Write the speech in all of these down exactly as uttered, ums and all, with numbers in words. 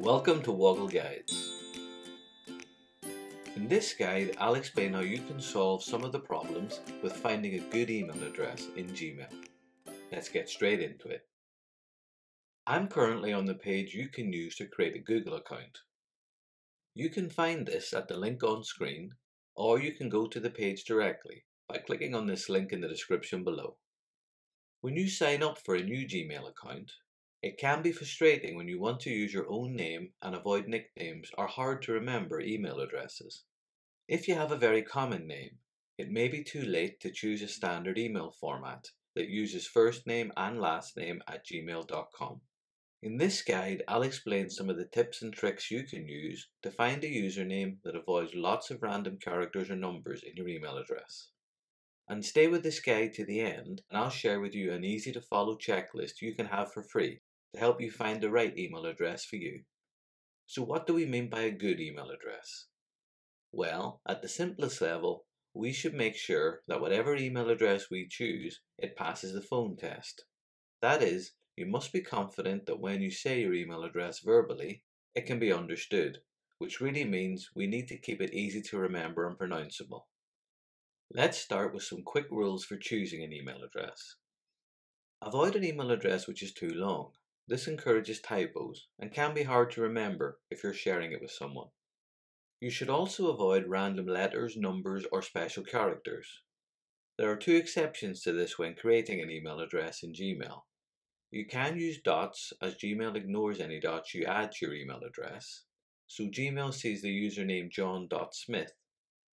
Welcome to Woggle Guides. In this guide, I'll explain how you can solve some of the problems with finding a good email address in Gmail. Let's get straight into it. I'm currently on the page you can use to create a Google account. You can find this at the link on screen, or you can go to the page directly by clicking on this link in the description below. When you sign up for a new Gmail account, it can be frustrating when you want to use your own name and avoid nicknames or hard to remember email addresses. If you have a very common name, it may be too late to choose a standard email format that uses first name and last name at gmail dot com. In this guide, I'll explain some of the tips and tricks you can use to find a username that avoids lots of random characters or numbers in your email address. And stay with this guide to the end, and I'll share with you an easy to follow checklist you can have for free to help you find the right email address for you. So what do we mean by a good email address? Well, at the simplest level, we should make sure that whatever email address we choose, it passes the phone test. That is, you must be confident that when you say your email address verbally, it can be understood, which really means we need to keep it easy to remember and pronounceable. Let's start with some quick rules for choosing an email address. Avoid an email address which is too long. This encourages typos and can be hard to remember if you're sharing it with someone. You should also avoid random letters, numbers, or special characters. There are two exceptions to this when creating an email address in Gmail. You can use dots, as Gmail ignores any dots you add to your email address, so Gmail sees the username john dot smith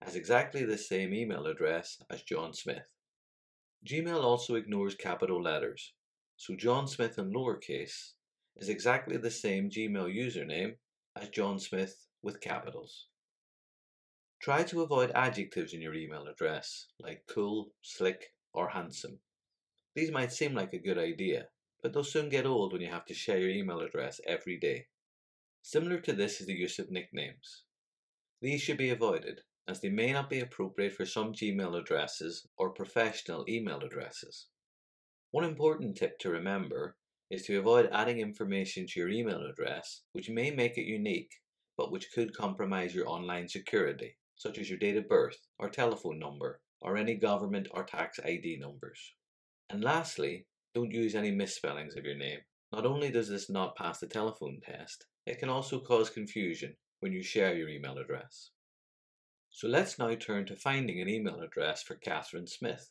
as exactly the same email address as John Smith. Gmail also ignores capital letters, so John Smith in lowercase is exactly the same Gmail username as John Smith with capitals. Try to avoid adjectives in your email address, like cool, slick, or handsome. These might seem like a good idea, but they'll soon get old when you have to share your email address every day. Similar to this is the use of nicknames. These should be avoided, as they may not be appropriate for some Gmail addresses or professional email addresses. One important tip to remember is to avoid adding information to your email address which may make it unique, but which could compromise your online security, such as your date of birth or telephone number or any government or tax I D numbers. And lastly, don't use any misspellings of your name. Not only does this not pass the telephone test, it can also cause confusion when you share your email address. So let's now turn to finding an email address for Catherine Smith.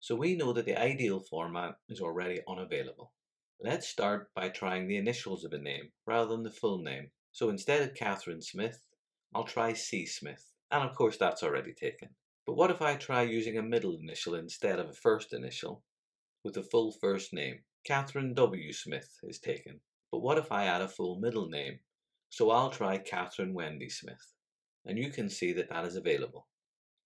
So we know that the ideal format is already unavailable. Let's start by trying the initials of a name rather than the full name. So instead of Catherine Smith, I'll try C Smith. And of course that's already taken. But what if I try using a middle initial instead of a first initial with a full first name? Catherine W Smith is taken. But what if I add a full middle name? So I'll try Catherine Wendy Smith. And you can see that that is available.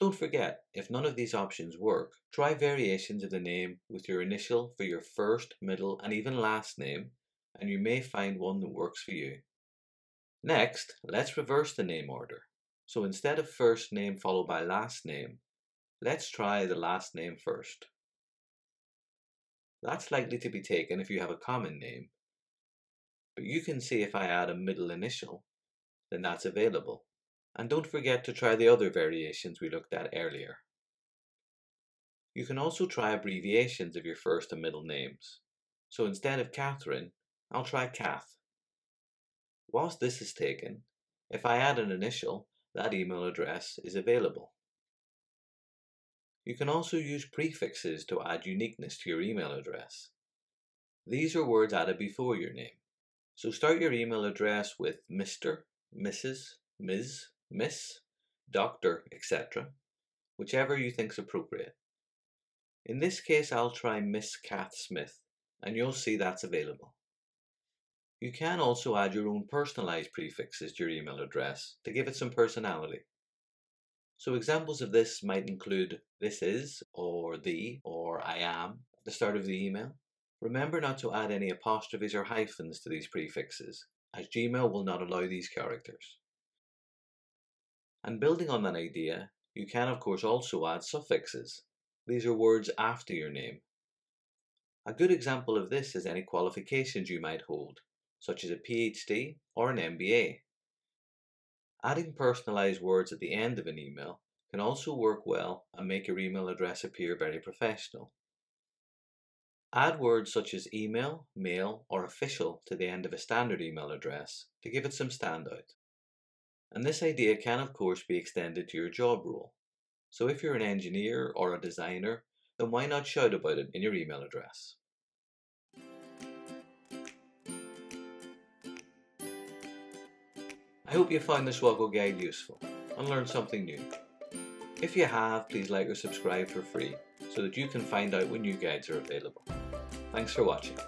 Don't forget, if none of these options work, try variations of the name with your initial for your first, middle, and even last name, and you may find one that works for you. Next, let's reverse the name order. So instead of first name followed by last name, let's try the last name first. That's likely to be taken if you have a common name, but you can see if I add a middle initial, then that's available. And don't forget to try the other variations we looked at earlier. You can also try abbreviations of your first and middle names. So instead of Catherine, I'll try Kath. Whilst this is taken, if I add an initial, that email address is available. You can also use prefixes to add uniqueness to your email address. These are words added before your name. So start your email address with Mister, Missus, Miz, Miss, Doctor, et cetera, whichever you think's appropriate. In this case, I'll try Miss Kath Smith, and you'll see that's available. You can also add your own personalized prefixes to your email address to give it some personality. So examples of this might include this is, or the, or I am at the start of the email. Remember not to add any apostrophes or hyphens to these prefixes, as Gmail will not allow these characters. And building on that idea, you can of course also add suffixes. These are words after your name. A good example of this is any qualifications you might hold, such as a PhD or an M B A. Adding personalized words at the end of an email can also work well and make your email address appear very professional. Add words such as email, mail, or official to the end of a standard email address to give it some standout. And this idea can of course be extended to your job role. So if you're an engineer or a designer, then why not shout about it in your email address? I hope you found this Woggle Guide useful and learned something new. If you have, please like or subscribe for free so that you can find out when new guides are available. Thanks for watching.